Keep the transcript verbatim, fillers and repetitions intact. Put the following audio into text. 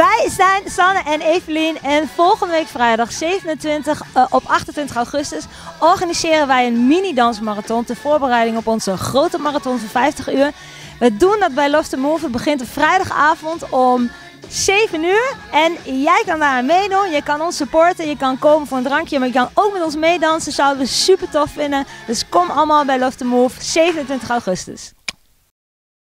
Wij zijn Sanne en Evelien en volgende week vrijdag zevenentwintig uh, op achtentwintig augustus organiseren wij een mini-dansmarathon ter voorbereiding op onze grote marathon van vijftig uur. We doen dat bij luv to move. Het begint op vrijdagavond om zeven uur en jij kan daar aan meedoen. Je kan ons supporten, je kan komen voor een drankje, maar je kan ook met ons meedansen. Zouden we super tof vinden. Dus kom allemaal bij luv to move, zevenentwintig augustus.